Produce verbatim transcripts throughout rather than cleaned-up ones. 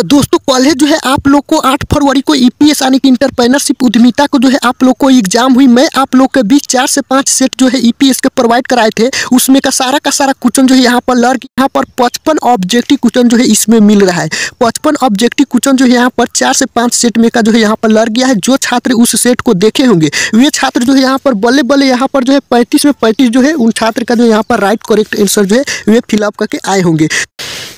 तो दोस्तों कॉलेज जो है आप लोग को आठ फरवरी को ई पी एस यानी कि इंटरप्रेन्योरशिप उद्यमिता को जो है आप लोग को एग्जाम हुई। मैं आप लोग के बीच चार से पाँच सेट जो है ई पी एस के प्रोवाइड कराए थे, उसमें का सारा का सारा क्वेश्चन जो है यहाँ पर लर्क यहाँ पर पचपन ऑब्जेक्टिव क्वेश्चन जो है इसमें मिल रहा है। पचपन ऑब्जेक्टिव क्वेश्चन जो है यहाँ पर चार से पाँच सेट में का जो है यहाँ पर लर्क गया है। जो छात्र उस सेट को देखे होंगे वे छात्र जो है यहाँ पर बल्ले बल्ले यहाँ पर जो है पैंतीस में पैंतीस जो है उन छात्र का जो यहाँ पर राइट करेक्ट आंसर जो है वे फिलअप करके आए होंगे।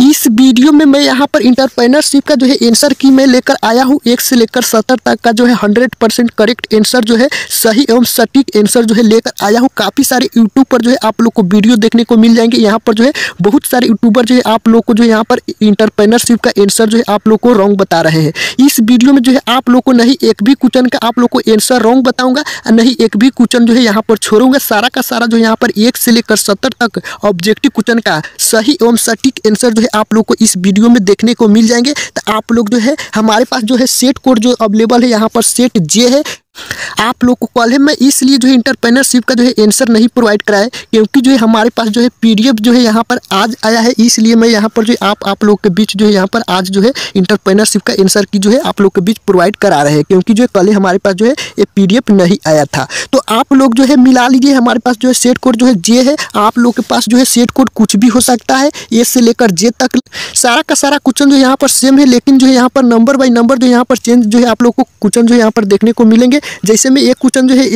इस वीडियो में मैं यहाँ पर इंटरप्रेन्योरशिप का जो है आंसर की मैं लेकर आया हूँ एक से लेकर सत्तर तक का जो है हंड्रेड परसेंट करेक्ट आंसर जो है सही एवं सटीक आंसर जो है लेकर आया हूँ। काफ़ी सारे यूट्यूब पर जो है आप लोग को वीडियो देखने को मिल जाएंगे। यहाँ पर जो है बहुत सारे यूट्यूबर जो है आप लोग को जो है यहाँ पर इंटरप्रेन्योरशिप का आंसर जो है आप लोग को रॉन्ग बता रहे हैं। इस वीडियो में जो है आप लोग को नहीं एक भी क्वेश्चन का आप लोग को आंसर रॉन्ग बताऊँगा, नहीं एक भी क्वेश्चन जो है यहाँ पर छोड़ूंगा। सारा का सारा जो यहाँ पर एक से लेकर सत्तर तक ऑब्जेक्टिव क्वेश्चन का सही एवं सटीक आंसर जो है आप लोग को इस वीडियो में देखने को मिल जाएंगे। तो आप लोग जो है हमारे पास जो है सेट कोड जो अवेलेबल है यहाँ पर सेट जे है आप लोग को कॉल है। मैं इसलिए जो है इंटरप्रेन्योरशिप का जो है आंसर नहीं प्रोवाइड कराए क्योंकि जो है हमारे पास जो है पीडीएफ जो है यहाँ पर आज आया है, इसलिए मैं यहाँ पर जो आप आप लोग के बीच जो है यहाँ पर आज जो है इंटरप्रेन्योरशिप का आंसर की जो है आप लोग के बीच प्रोवाइड करा रहे हैं क्योंकि जो है कल हमारे पास जो है ये पीडीएफ नहीं आया था। तो आप लोग जो है मिला लीजिए, हमारे पास जो है सेट कोड जो है जे है, आप लोग के पास जो है सेट कोड कुछ भी हो सकता है ए से लेकर जे तक। सारा का सारा क्वेश्चन जो यहाँ पर सेम है, लेकिन जो है यहाँ पर नंबर बाई नंबर जो यहाँ पर चेंज जो है आप लोग को क्वेश्चन जो यहाँ पर देखने को मिलेंगे। जैसे में एक क्वेश्चन जो है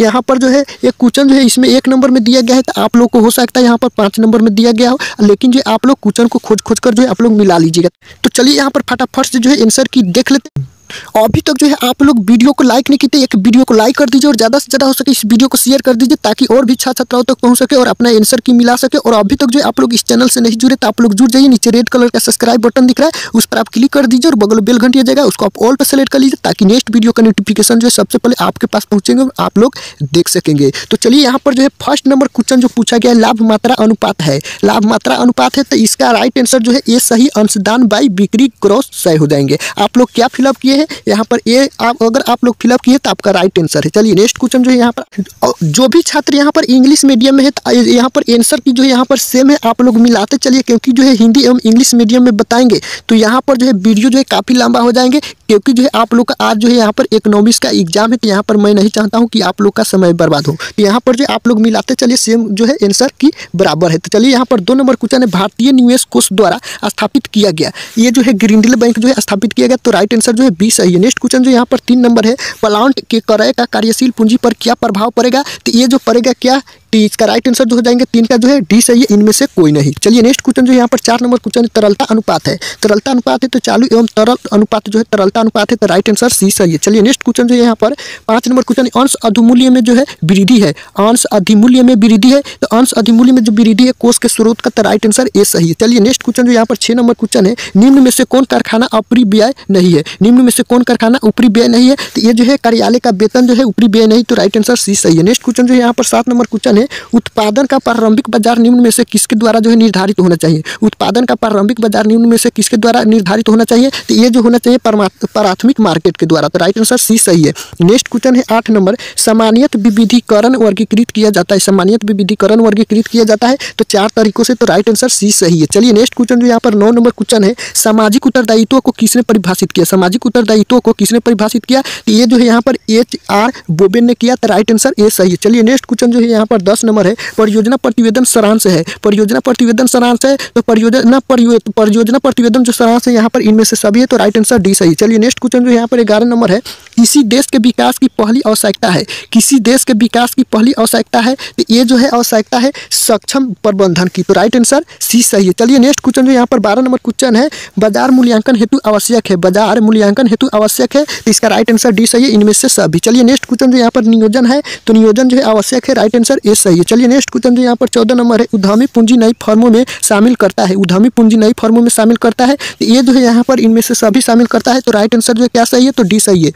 यहाँ पर जो है एक क्वेश्चन जो है इसमें एक नंबर में दिया गया है, तो आप लोग को हो सकता है यहाँ पर पाँच नंबर में दिया गया हो, लेकिन जो आप लोग क्वेश्चन को खोज खोज कर जो है आप लोग मिला लीजिएगा। तो चलिए यहाँ पर फटाफट से जो है आंसर की देख लेते हैं। अभी तक जो है आप लोग वीडियो को लाइक नहीं किए, एक वीडियो को लाइक कर दीजिए और ज़्यादा से ज़्यादा हो सके इस वीडियो को शेयर कर दीजिए ताकि और भी छात्र छात्राओं तक पहुंच सके और अपना आंसर की मिला सके। और अभी तक जो आप लोग इस चैनल से नहीं जुड़े तो आप लोग जुड़ जाइए, नीचे रेड कलर का सब्सक्राइब बटन दिख रहा है उस पर आप क्लिक कर दीजिए और बगल बेल घंटी जगह उसको आप ऑल पर सेलेक्ट कर लीजिए ताकि नेक्स्ट वीडियो का नोटिफिकेशन जो है सबसे पहले आपके पास पहुँचेंगे और आप लोग देख सकेंगे। तो चलिए यहाँ पर जो है फर्स्ट नंबर क्वेश्चन जो पूछा गया है लाभ मात्रा अनुपात है, लाभ मात्रा अनुपात है तो इसका राइट आंसर जो है ये सही अंशदान बाई बिक्री क्रॉस सही हो जाएंगे। आप लोग क्या फिलअप किए यहाँ पर ए आप अगर आप लोग फिलअप किए तो आपका राइट आंसर है। चलिए नेक्स्ट क्वेश्चन जो है यहाँ पर जो भी छात्र यहाँ पर इंग्लिश मीडियम में है तो यहाँ पर आंसर की जो यहाँ पर सेम है आप लोग मिलाते चलिए क्योंकि जो है हिंदी एवं इंग्लिश मीडियम में बताएंगे तो यहाँ पर जो है वीडियो जो है काफ़ी लंबा हो जाएंगे क्योंकि जो है आप लोग का आज जो है यहाँ पर इकोनॉमिक्स का एग्जाम है तो यहाँ पर मैं नहीं चाहता हूँ कि आप लोग का समय बर्बाद हो। तो यहाँ पर जो आप लोग मिलाते चलिए सेम जो है आंसर की बराबर है। तो चलिए यहाँ पर दो नंबर क्वेश्चन है भारतीय निवेश कोष द्वारा स्थापित किया गया ये जो है ग्रीनडील बैंक जो है स्थापित किया गया तो राइट आंसर जो है बी सही है। नेक्स्ट क्वेश्चन जो यहाँ पर तीन नंबर है प्लांट के क्रय का कार्यशील पूंजी पर क्या प्रभाव पड़ेगा तो ये जो पड़ेगा क्या टी इसका राइट आंसर जो हो जाएंगे तीन का जो है डी सही है, इनमें से कोई नहीं। चलिए नेक्स्ट क्वेश्चन जो यहाँ पर चार नंबर क्वेश्चन तरलता अनुपात है, तरलता अनुपात है तो चालू एवं तरल अनुपात जो है तरलता अनुपात है तो राइट आंसर सी सही है। चलिए नेक्स्ट क्वेश्चन जो यहाँ पर पाँच नंबर क्वेश्चन अंश अधिमूल्य में जो है वृद्धि है, अंश अधिमूल्य में वृद्धि है तो अंश अधिमूल्य में जो वृद्धि है कोष के स्रोत का तो राइट आंसर ए सही है। चलिए नेक्स्ट क्वेश्चन जो यहाँ पर छः नंबर क्वेश्चन है निम्न में से कौन कारखाना ऊपरी व्यय नहीं है, निम्न में से कौन कारखाना ऊपरी व्यय नहीं है तो ये जो है कार्यालय का वेतन जो है ऊपरी व्यय नहीं तो राइट आंसर सी सही है। नेक्स्ट क्वेश्चन जो यहाँ पर सात नंबर क्वेश्चन उत्पादन का प्रारंभिक बाजार निम्न में से किसके द्वारा जो है निर्धारित होना चाहिए, उत्पादन का प्रारंभिक बाजार निम्न में से किसके द्वारा निर्धारित होना चाहिए तो ये जो होना चाहिए प्राथमिक मार्केट के द्वारा तो राइट आंसर सी सही है। नेक्स्ट क्वेश्चन है आठ नंबर सामान्यत विविधीकरण वर्गीकृत किया जाता है, सामान्यत विविधीकरण वर्गीकृत किया जाता है तो चार तरीकों से तो राइट आंसर सी सही है। चलिए नेक्स्ट क्वेश्चन जो यहाँ पर नौ नंबर क्वेश्चन है सामाजिक उत्तरदायित्व को किसने परिभाषित किया, सामाजिक उत्तरदायित्व को किसने परिभाषित किया तो ये जो है यहाँ पर एच आर बोबेन ने किया तो राइट आंसर ए सही है। चलिए नेक्स्ट क्वेश्चन जो है यहाँ पर दस नंबर है परियोजना प्रतिवेदन सारांश है, परियोजना प्रतिवेदन सारांश है तो परियोजना परियोजना प्रतिवेदन जो सारांश है यहाँ पर इनमें से सभी है तो राइट आंसर डी सही। चलिए नेक्स्ट क्वेश्चन जो यहाँ पर ग्यारह नंबर है किसी देश के विकास की पहली आवश्यकता है, किसी देश के विकास की पहली आवश्यकता है तो ये जो है आवश्यकता है सक्षम प्रबंधन की तो राइट आंसर सी सही है। चलिए नेक्स्ट क्वेश्चन जो यहाँ पर बारह नंबर क्वेश्चन है बाजार मूल्यांकन हेतु आवश्यक है, बाजार मूल्यांकन हेतु आवश्यक है तो इसका राइट आंसर डी सही है, इनमें से सभी। चलिए नेक्स्ट क्वेश्चन जो यहाँ पर नियोजन है तो नियोजन जो है आवश्यक है राइट आंसर ए सही है। चलिए नेक्स्ट क्वेश्चन जो यहाँ पर चौदह नंबर है उद्यमी पूंजी नई फर्मों में शामिल करता है, उद्यमी पूंजी नई फर्मों में शामिल करता है तो ये जो है यहाँ पर इनमें से सभी शामिल करता है तो राइट आंसर जो है क्या सही है तो डी सही है।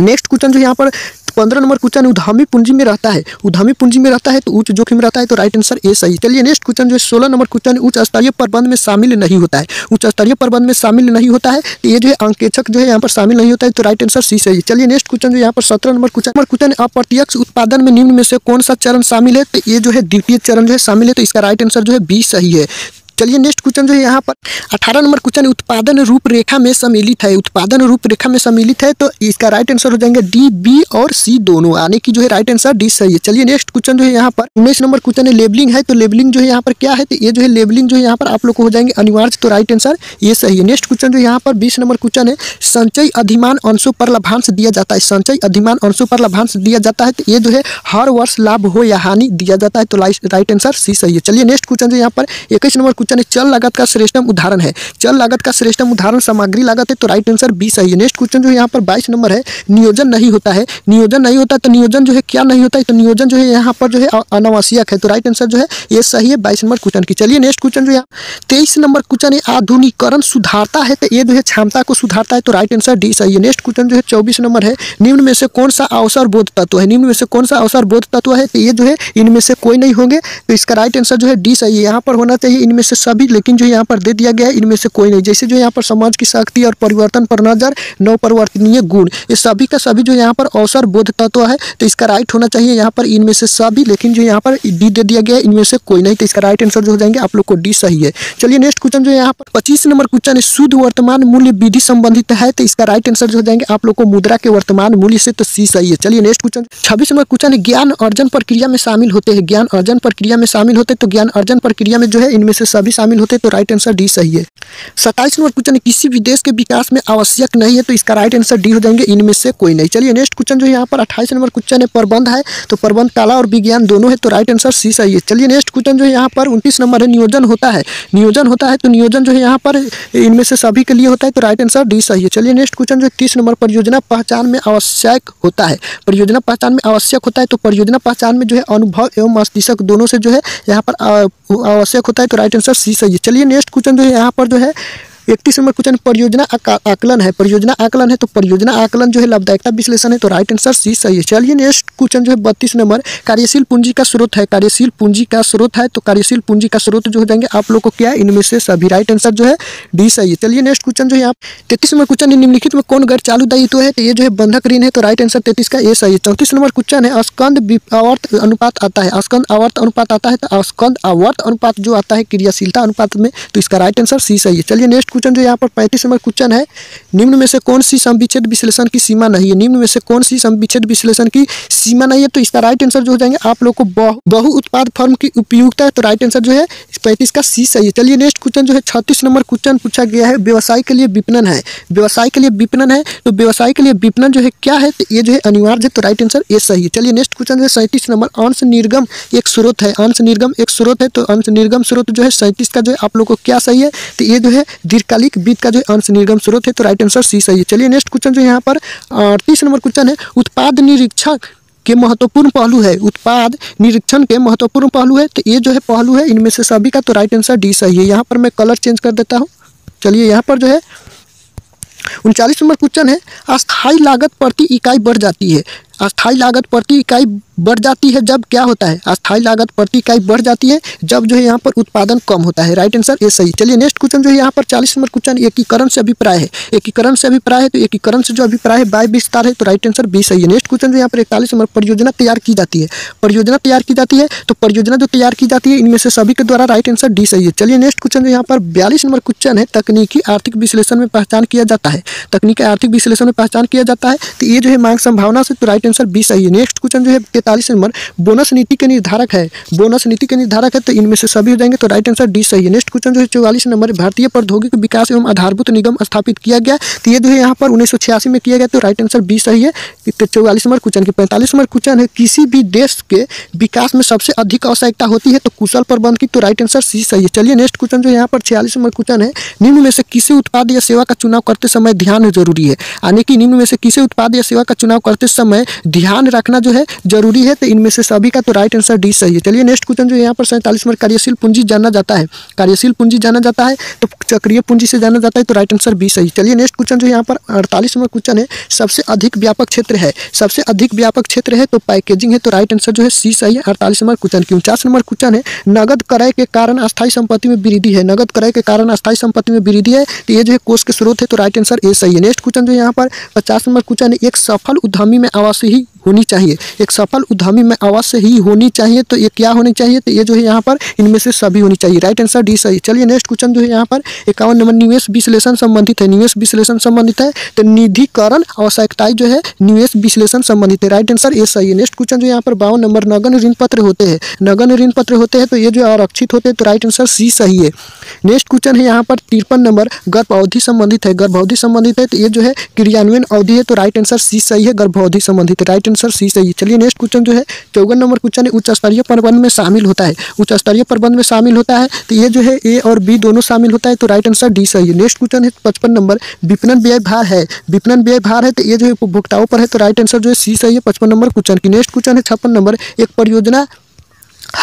नेक्स्ट क्वेश्चन जो यहाँ पर पंद्रह नंबर क्वेश्चन उद्यमी पूंजी में रहता है, उद्यमी पूंजी में रहता है तो उच्च जोखिम रहता है तो राइट आंसर ए सही। चलिए नेक्स्ट क्वेश्चन जो है सोलह नंबर क्वेश्चन उच्च स्तरीय प्रबंध में शामिल नहीं होता है, उच्च स्तरीय प्रबंध में शामिल नहीं होता है तो ये जो है अंकेक्षक जो है यहाँ पर शामिल नहीं होता है तो राइट आंसर सी सही। चलिए नेक्स्ट क्वेश्चन जो यहाँ पर सत्रह नंबर क्वेश्चन क्वेश्चन अप्रत्यक्ष उत्पादन में निम्न में से कौन सा चरण शामिल है तो ये जो है द्वितीय चरण जो है शामिल है तो इसका राइट आंसर जो है बी सही है। चलिए नेक्स्ट क्वेश्चन जो है यहाँ पर अठारह नंबर क्वेश्चन उत्पादन रूपरेखा में सम्मिलित है। उत्पादन रूपरेखा में सम्मिलित है तो इसका राइट आंसर हो जाएंगे डी, बी और सी दोनों, यानी कि जो है राइट आंसर डी सही है। चलिए नेक्स्ट क्वेश्चन जो है यहाँ पर उन्नीस नंबर क्वेश्चन है लेबलिंग है, तो लेबलिंग जो है यहाँ पर क्या है तो ये जो है लेबलिंग जो है यहाँ पर आप लोग को हो जाएंगे अनिवार्य, तो राइट आंसर ये सही है। नेक्स्ट क्वेश्चन जो यहाँ पर बीस नंबर क्वेश्चन है संचयी अधिमान अंशों पर लाभांश दिया जाता है। संचयी अधिमान अंशों पर लाभांश दिया जाता है तो ये जो है हर वर्ष लाभ हो या हानि दिया जाता है, तो राइट आंसर सी सही है। चलिए नेक्स्ट क्वेश्चन जो यहाँ पर इक्कीस नंबर क्वेश्चन है चल लागत का श्रेष्ठतम उदाहरण है। चल लागत का श्रेष्ठतम उदाहरण सामग्री लागत है, तो राइट आंसर बी सही है। नेक्स्ट क्वेश्चन जो यहाँ पर बाईस नंबर है नियोजन नहीं होता है। नियोजन नहीं होता तो नियोजन जो है क्या नहीं होता है तो नियोजन जो है यहाँ पर जो है अनावश्यक है, तो राइट आंसर जो है ये सही है बाईस नंबर क्वेश्चन की। चलिए नेक्स्ट क्वेश्चन जो यहाँ तेईस नंबर क्वेश्चन है आधुनिकीकरण सुधारता है, तो ये जो है क्षमता को सुधारता है, तो राइट आंसर डी सही है। नेक्स्ट क्वेश्चन जो है चौबीस नंबर है निम्न में से कौन सा अवसर बोध तत्व है। निम्न में से कौन सा अवसर बोध तत्व है तो ये जो है इनमें से कोई नहीं होंगे, तो इसका राइट आंसर जो है डी सही है। यहाँ पर होना चाहिए इनमें से सभी, लेकिन जो यहाँ पर दे दिया गया है इनमें से कोई नहीं, जैसे जो यहाँ पर समाज की शक्ति और परिवर्तन पर नजर नव परिवर्तनीय गुण ये सभी का सभी जो यहाँ पर अवसर बोध तत्व है, तो इसका राइट होना चाहिए यहाँ पर इनमें से सभी, लेकिन जो यहाँ पर डी दे दिया गया है इनमें से कोई नहीं, तो इसका राइट आंसर जो हो जाएंगे आप लोग को डी सही है। चलिए नेक्स्ट क्वेश्चन जो यहाँ पर पच्चीस नंबर क्वेश्चन है शुद्ध वर्तमान मूल्य विधि संबंधित है, तो इसका राइट आंसर जो हो जाएंगे आप लोग को मुद्रा के वर्तमान मूल्य से, तो सी सही है। चलिए नेक्स्ट क्वेश्चन छब्बीस नंबर क्वेश्चन है ज्ञान अर्जन प्रक्रिया में शामिल होते हैं। ज्ञान अर्जन प्रक्रिया में शामिल होते तो ज्ञान अर्जन प्रक्रिया में जो है इनमें से सभी शामिल होते, तो राइट आंसर डी सही है। सत्ताईस नंबर क्वेश्चन किसी भी देश के विकास में आवश्यक नहीं है, तो इसका राइट आंसर डी हो जाएंगे इनमें से कोई नहीं। चलिए नेक्स्ट क्वेश्चन जो यहाँ पर अट्ठाईस नंबर क्वेश्चन है प्रबंध है, तो प्रबंध कला और विज्ञान दोनों है, तो राइट आंसर सी सही है। चलिए नेक्स्ट क्वेश्चन जो यहाँ पर उनतीस नंबर है नियोजन होता है। नियोजन होता है तो नियोजन जो है यहाँ पर इनमें से सभी के लिए होता है, तो राइट आंसर डी सही है। चलिए नेक्स्ट क्वेश्चन जो तीस नंबर परियोजना पहचान में आवश्यक होता है। परियोजना पहचान में आवश्यक होता है तो परियोजना पहचान में जो है अनुभव एवं मस्तिष्क दोनों से जो है यहाँ पर आवश्यक होता है, तो राइट आंसर सी सही है। चलिए नेक्स्ट क्वेश्चन जो है यहाँ पर जो है इकतीस नंबर क्वेश्चन परियोजना आकलन है। परियोजना आकलन है तो परियोजना आकलन जो है लाभदायकता विश्लेषण है, तो राइट आंसर सी सही है। चलिए नेक्स्ट क्वेश्चन जो है बत्तीस नंबर कार्यशील पूंजी का स्रोत है। कार्यशील पूंजी का स्रोत है तो कार्यशील पूंजी का स्रोत जो हो जाएंगे आप लोग को क्या है इनमें से सभी, राइट आंसर जो है डी सही है। चलिए नेक्स्ट क्वेश्चन जो है यहाँ तैतीस नंबर क्वेश्चन निम्नलिखित में कौन गैर चालू दायित्व है, तो ये जो है बंधक ऋण है, तो राइट आंसर तैतीस का ये सही है। चौंतीस नंबर क्वेश्चन है अस्कंद आवर्त अनुपात आता है। अस्कंद आवर्त अनुपात आता है तो अस्कंद आवर्त अनुपात जो आता है क्रियाशीलता अनुपात में, तो इसका राइट आंसर सी सही है। चलिए नेक्स्ट क्वेश्चन जो यहाँ पर पैंतीस नंबर क्वेश्चन है निम्न में से कौन सी संविच्छेद विश्लेषण की सीमा नहीं है। निम्न में से कौन सी संविच्छेद विश्लेषण की सीमा नहीं है, तो इसका राइट आंसर जो हो जाएंगे आप लोग को बहु, बहु उत्पाद फर्म की उपयोगिता है, तो राइट आंसर जो है पैंतीस का सी सही है। चलिए नेक्स्ट क्वेश्चन जो है छत्तीस नंबर क्वेश्चन पूछा गया है व्यवसाय के लिए विपणन है। व्यवसाय के लिए विपणन है तो व्यवसाय के लिए विपणन जो है क्या है तो ये जो है अनिवार्य है, तो राइट आंसर ये सही है। चलिए नेक्स्ट क्वेश्चन जो है सैंतीस नंबर अंश निर्गम एक स्रोत है। अंश निर्गम एक स्रोत है तो अंश निर्गम स्रोत जो है सैंतीस का जो है आप लोग को क्या सही है तो ये जो है दीर्घकालिक वित्त का जो अंश निर्गम स्रोत है, तो राइट आंसर सी सही है। चलिए नेक्स्ट क्वेश्चन जो यहाँ पर तीस नंबर क्वेश्चन है उत्पाद निरीक्षक के महत्वपूर्ण पहलू है। उत्पाद निरीक्षण के महत्वपूर्ण पहलू है तो ये जो है पहलू है इनमें से सभी का, तो राइट आंसर डी सही है। यहाँ पर मैं कलर चेंज कर देता हूँ। चलिए यहाँ पर जो है उनचालीस नंबर क्वेश्चन है अस्थायी लागत प्रति इकाई बढ़ जाती है। अस्थायी लागत प्रति इकाई बढ़ जाती है जब क्या होता है, अस्थायी लागत प्रति इकाई बढ़ जाती है जब जो है यहाँ पर उत्पादन कम होता है, राइट आंसर ये सही। चलिए नेक्स्ट क्वेश्चन जो है यहाँ पर चालीस नंबर क्वेश्चन एकीकरण से अभिप्राय है। एकीकरण से अभिप्राय है तो एकीकरण से जो अभिप्राय है वाय विस्तार है, तो राइट आंसर बी सही है। नेक्स्ट क्वेश्चन जो यहाँ पर इकतालीस नंबर परियोजना तैयार की जाती है। परियोजना तैयार की जाती है तो परियोजना जो तैयार की जाती है इनमें से सभी के द्वारा राइट आंसर डी सही है। चलिए नेक्स्ट क्वेश्चन जो यहाँ पर बयालीस नंबर क्वेश्चन है तकनीकी आर्थिक विश्लेषण में पहचान किया जाता है। तकनीकी आर्थिक विश्लेषण में पहचान किया जाता है तो ये जो है मांग संभावना से, तो राइट आंसर बी सही है। नेक्स्ट क्वेश्चन जो है तैंतालीस नंबर बोनस नीति के निर्धारक है। बोनस नीति के निर्धारक है तो इनमें से सभी हो जाएंगे, तो राइट आंसर डी सही है। नेक्स्ट क्वेश्चन जो है चौवालीस नंबर भारतीय प्रौद्योगिक विकास एवं आधारभूत निगम स्थापित किया गया तो ये जो है यहाँ पर उन्नीस सौ छियासी में किया गया, तो राइट आंसर बी सही है। तो चौवालीस नंबर क्वेश्चन के पैंतालीस नंबर क्वेश्चन है किसी भी देश के विकास में सबसे अधिक आवश्यकता होती है तो कुशल प्रबंध की, तो राइट आंसर सी सही है। चलिए नेक्स्ट क्वेश्चन जो है यहाँ पर छियालीस नंबर क्वेश्चन है निम्न में से किसी उत्पाद या सेवा का चुनाव करते समय ध्यान जरूरी है। यानी कि निम्न में से किसी उत्पाद या सेवा का चुनाव करते समय ध्यान रखना जो है जरूरी है, तो इनमें से सभी का तो राइट आंसर डी सही है। चलिए नेक्स्ट क्वेश्चन जो यहाँ पर सैंतालीस नंबर कार्यशील पूंजी जाना जाता है। कार्यशील पूंजी जाना जाता है तो चक्रीय पूंजी से जाना जाता है, तो राइट आंसर बी सही। चलिए नेक्स्ट क्वेश्चन जो यहाँ पर अड़तालीस नंबर क्वेश्चन है सबसे अधिक व्यापक क्षेत्र है। सबसे अधिक व्यापक क्षेत्र है तो पैकेजिंग है, तो राइट आंसर जो है सी सही है अड़तालीस नंबर क्वेश्चन की। उनचास नंबर क्वेश्चन है नगद क्रय के कारण अस्थायी संपत्ति में वृद्धि है। नगद क्रय के कारण अस्थायी संपत्ति में वृद्धि है तो ये जो है कोष के स्रोत है, तो राइट आंसर ए सही है। नेक्स्ट क्वेश्चन जो यहाँ पर पचास नंबर क्वेश्चन है एक सफल उद्यमी में आवासीय होनी चाहिए, एक सफल उद्यमी में अवश्य ही होनी चाहिए। तो ये क्या होनी चाहिए, तो ये जो है यहाँ पर इनमें से सभी होनी चाहिए। राइट आंसर डी सही। चलिए नेक्स्ट क्वेश्चन जो है यहाँ पर इक्यावन नंबर निवेश विश्लेषण संबंधित है, निवेश विश्लेषण संबंधित है तो निधिकरण आवश्यकताएं जो है निवेश विश्लेषण संबंधित है। राइट आंसर ये सही है। नेक्स्ट क्वेश्चन जो यहाँ पर बावन नंबर नगण्य ऋण पत्र होते हैं, नगण्य ऋण पत्र होते हैं तो ये जो आरक्षित होते हैं तो राइट आंसर सी सही है। नेक्स्ट क्वेश्चन है यहाँ पर तिरपन नंबर गर्भावधि संबंधित है, गर्भावधि संबंधित है तो ये जो है क्रियान्वयन अवधि है तो राइट आंसर सी सही है, गर्भावधि संबंधित राइट आंसर सी सही। चलिए नेक्स्ट क्वेश्चन जो है चौवन नंबर क्वेश्चन है उच्च स्तरीय प्रबंध में शामिल होता है, उच्च स्तरीय प्रबंध में शामिल होता है तो ये जो है ए और बी दोनों शामिल होता है तो राइट आंसर डी सही है। नेक्स्ट क्वेश्चन है पचपन नंबर विपणन व्यय भार है, विपणन व्यय भार है तो ये जो है उपभोक्ताओं पर है तो राइट आंसर जो है सी सही है पचपन नंबर क्वेश्चन की। नेक्स्ट क्वेश्चन है छप्पन नंबर एक परियोजना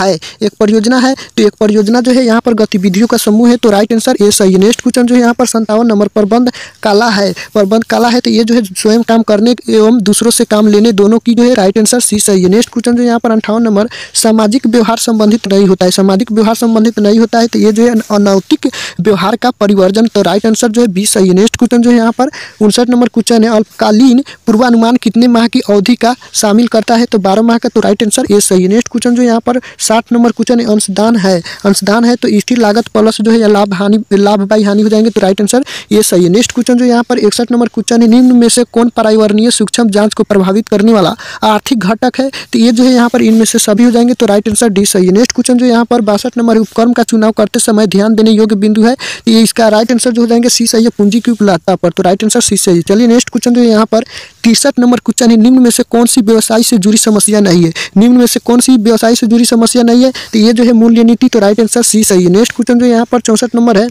है, एक परियोजना है तो एक परियोजना जो है यहाँ पर गतिविधियों का समूह है तो राइट आंसर ए सही है। नेक्स्ट क्वेश्चन जो है यहाँ पर सत्तावन नंबर प्रबंध काला है, प्रबंध काला है तो ये जो है स्वयं काम करने एवं दूसरों से काम लेने दोनों की जो है राइट आंसर सी सही है। नेक्स्ट क्वेश्चन जो है यहाँ पर अंठावन नंबर सामाजिक व्यवहार संबंधित नहीं होता है, सामाजिक व्यवहार संबंधित नहीं होता है तो ये जो है अनैतिक व्यवहार का परिवर्जन तो राइट आंसर जो है बी सही है। नेक्स्ट क्वेश्चन जो है यहाँ पर उनसठ नंबर क्वेश्चन है अल्पकालीन पूर्वानुमान कितने माह की अवधि का शामिल करता है तो बारह माह का तो राइट आंसर ए सही है। नेक्स्ट क्वेश्चन जो है यहाँ पर साठ नंबर क्वेश्चन है अंशदान है, अंशदान है तो स्थिर लागत प्लस जो है लाभ हानि लाभ बाई हानि हो जाएंगे तो राइट आंसर ये सही है। नेक्स्ट क्वेश्चन जो यहाँ पर इकसठ नंबर क्वेश्चन है निम्न में से कौन पर्यावरणीय सूक्ष्म जांच को प्रभावित करने वाला आर्थिक घटक है तो ये जो है यहाँ पर इनमें से सभी हो जाएंगे तो राइट आंसर डी सही है। नेक्स्ट क्वेश्चन जो यहाँ पर बासठ नंबर उपक्रम का चुनाव करते समय ध्यान देने योग्य बिंदु है तो ये इसका राइट आंसर जो हो जाएंगे सी सही है, पूंजी की उपलब्धता पर तो राइट आंसर सी सही है। चलिए नेक्स्ट क्वेश्चन जो यहाँ पर तिरसठ नंबर क्वेश्चन है निम्न में से कौन सी व्यवसाय से जुड़ी समस्या नहीं है, निम्न में से कौन सी व्यवसाय से जुड़ी समस्या नहीं है तो ये जो है मूल्य नीति तो राइट आंसर सी सही है। नेक्स्ट क्वेश्चन जो यहाँ पर चौंसठ नंबर है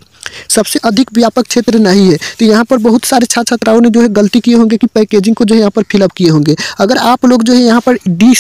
सबसे अधिक व्यापक क्षेत्र नहीं है तो यहाँ पर बहुत सारे छात्र छात्राओं ने जो है गलती किए होंगे कि पैकेजिंग को जो है यहाँ पर फिलअप किए होंगे। अगर आप लोग जो है यहाँ पर डी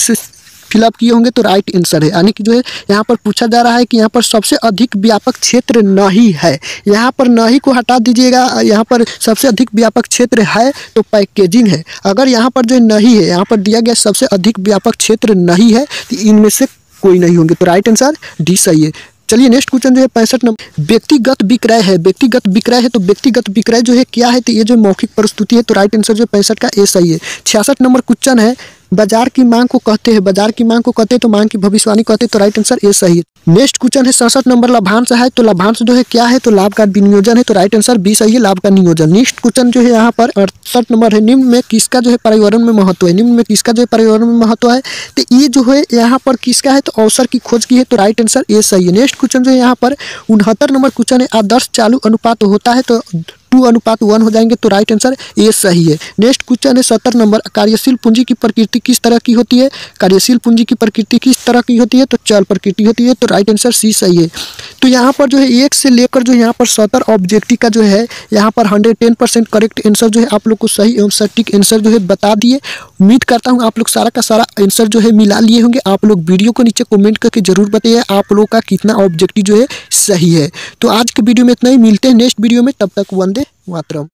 फिलअप किए होंगे तो राइट आंसर है, यानी कि जो है यहाँ पर पूछा जा रहा है कि यहाँ पर सबसे अधिक व्यापक क्षेत्र नहीं है, यहाँ पर नहीं को हटा दीजिएगा, यहाँ पर सबसे अधिक व्यापक क्षेत्र है तो पैकेजिंग है। अगर यहाँ पर जो नहीं है, यहाँ पर दिया गया सबसे अधिक व्यापक क्षेत्र नहीं है तो इनमें से कोई नहीं होंगे तो राइट आंसर डी सही है। चलिए नेक्स्ट क्वेश्चन जो है पैंसठ नंबर व्यक्तिगत विक्रय है, व्यक्तिगत विक्रय है तो व्यक्तिगत विक्रय जो है क्या है तो ये जो मौखिक प्रस्तुति है तो राइट आंसर जो है पैंसठ का ए सही है। छियासठ नंबर क्वेश्चन है बाजार की मांग को कहते हैं, बाजार की मांग को कहते हैं तो मांग की भविष्यवाणी कहते हैं तो राइट आंसर ए सही है। नेक्स्ट क्वेश्चन है सड़सठ नंबर लाभांश है तो लाभांश जो है क्या है तो लाभ का विनियोजन है तो राइट आंसर बी सही है, लाभ का नियोजन। नेक्स्ट क्वेश्चन जो है यहाँ पर अड़सठ नंबर है निम्न में किसका जो है पर्यावरण में महत्व है, निम्न में किसका जो है पर्यावरण में महत्व है तो ये जो है यहाँ पर किसका है तो अवसर की खोज की है तो राइट आंसर ए सही है। नेक्स्ट क्वेश्चन जो है यहाँ पर उनहत्तर नंबर क्वेश्चन है आदर्श चालू अनुपात होता है तो टू अनुपात वन हो जाएंगे तो राइट आंसर ए सही है। नेक्स्ट क्वेश्चन है सत्तर नंबर कार्यशील पूंजी की प्रकृति किस तरह की होती है, कार्यशील पूंजी की प्रकृति किस तरह की होती है तो चल प्रकृति होती है तो राइट आंसर सी सही है। तो यहाँ पर जो है एक से लेकर जो यहाँ पर सत्तर ऑब्जेक्टिव का जो है यहाँ पर hundred ten percent correct answer जो है आप लोग को सही एवं सटीक आंसर जो है बता दिए। उम्मीद करता हूँ आप लोग सारा का सारा आंसर जो है मिला लिए होंगे। आप लोग वीडियो को नीचे कमेंट करके जरूर बताइए आप लोग का कितना ऑब्जेक्टिव जो है सही है। तो आज के वीडियो में इतना ही, मिलते हैं नेक्स्ट वीडियो में, तब तक वंदे मातरम।